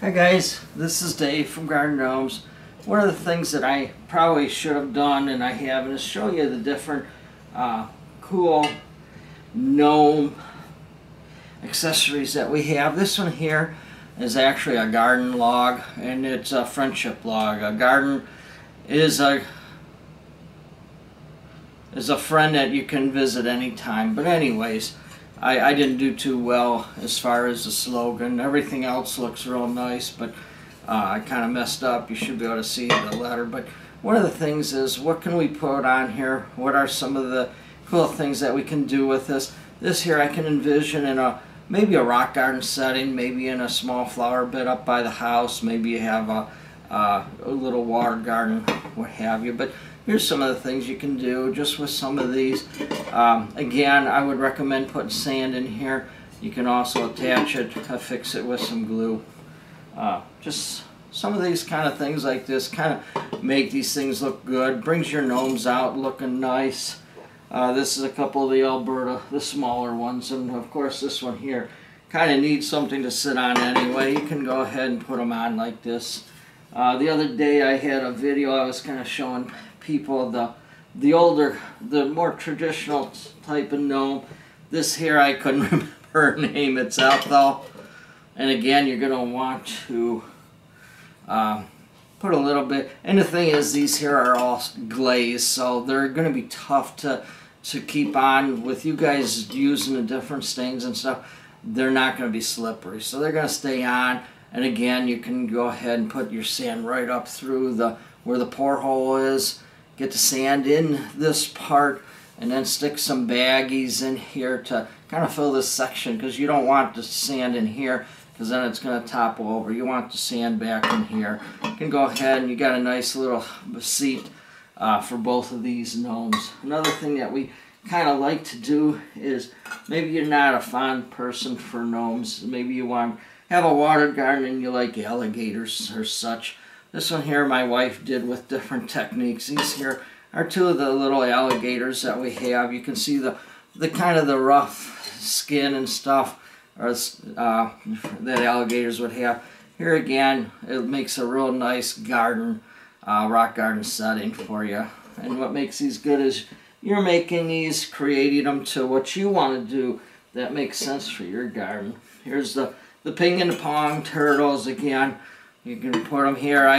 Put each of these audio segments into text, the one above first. Hi guys, this is Dave from Garden Gnomes. One of the things that I probably should have done and I haven't is show you the different cool gnome accessories that we have. This one here is actually a garden log, and it's a friendship log. A garden is a friend that you can visit anytime. But anyways, I didn't do too well as far as the slogan. Everything else looks real nice, but I kind of messed up. You should be able to see the letter. But one of the things is, what can we put on here? What are some of the cool things that we can do with this? This here I can envision in maybe a rock garden setting, maybe in a small flower bed up by the house. Maybe you have a little water garden, what have you. But here's some of the things you can do just with some of these. Again, I would recommend putting sand in here. You can also attach it, affix it with some glue. Just some of these kind of things like this kind of make these things look good. Brings your gnomes out looking nice. This is a couple of the Alberta, the smaller ones, and of course this one here kind of needs something to sit on anyway. You can go ahead and put them on like this. The other day I had a video I was kind of showing people the more traditional type of gnome. This here I couldn't remember her name. It's out though. And again, you're going to want to put a little bit. And the thing is, these here are all glazed, so they're going to be tough to keep on. With you guys using the different stains and stuff, they're not going to be slippery, so they're going to stay on. And again, you can go ahead and put your sand right up through where the pour hole is. Get the sand in this part, and then stick some baggies in here to kind of fill this section, because you don't want the sand in here, because then it's going to topple over. You want the sand back in here. You can go ahead and you got a nice little seat for both of these gnomes. Another thing that we kind of like to do is, maybe you're not a fond person for gnomes. Maybe you want to have a water garden and you like alligators or such. This one here my wife did with different techniques. These here are two of the little alligators that we have. You can see the kind of the rough skin and stuff or, that alligators would have. Here again, it makes a real nice garden, rock garden setting for you. And what makes these good is you're making these, creating them to what you want to do that makes sense for your garden. Here's the Ping and the Pong Turtles again. You can put them here. I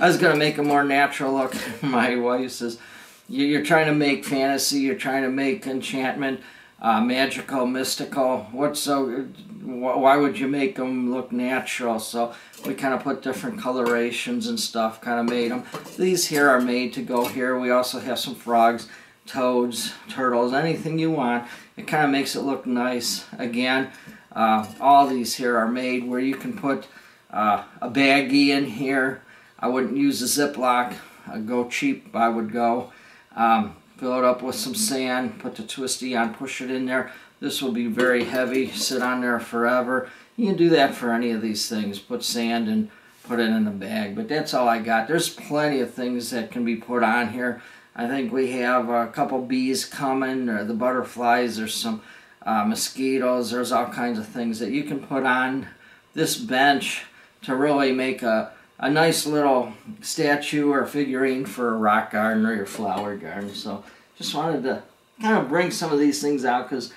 was going to make a more natural look. My wife says, you're trying to make fantasy, you're trying to make enchantment, magical, mystical. Why would you make them look natural? So we kind of put different colorations and stuff, kind of made them. These here are made to go here. We also have some frogs, toads, turtles, anything you want. It kind of makes it look nice. Again, all these here are made where you can put a baggie in here. I wouldn't use a Ziploc. I'd go cheap. I would go fill it up with some sand, put the twisty on, push it in there. This will be very heavy, sit on there forever. You can do that for any of these things. Put sand and put it in a bag. But that's all I got. There's plenty of things that can be put on here. I think we have a couple bees coming, or the butterflies, there's some mosquitoes. There's all kinds of things that you can put on this bench to really make a nice little statue or figurine for a rock garden or your flower garden. So just wanted to kind of bring some of these things out, because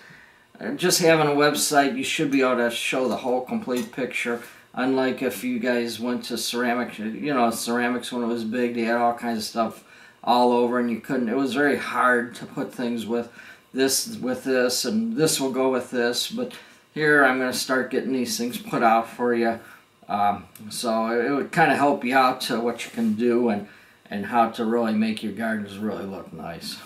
just having a website, you should be able to show the whole complete picture. Unlike if you guys went to ceramics, you know, ceramics when it was big, they had all kinds of stuff all over and you couldn't. It was very hard to put things with this, and this will go with this. But here I'm going to start getting these things put out for you. So it would kind of help you out to what you can do and how to really make your gardens really look nice.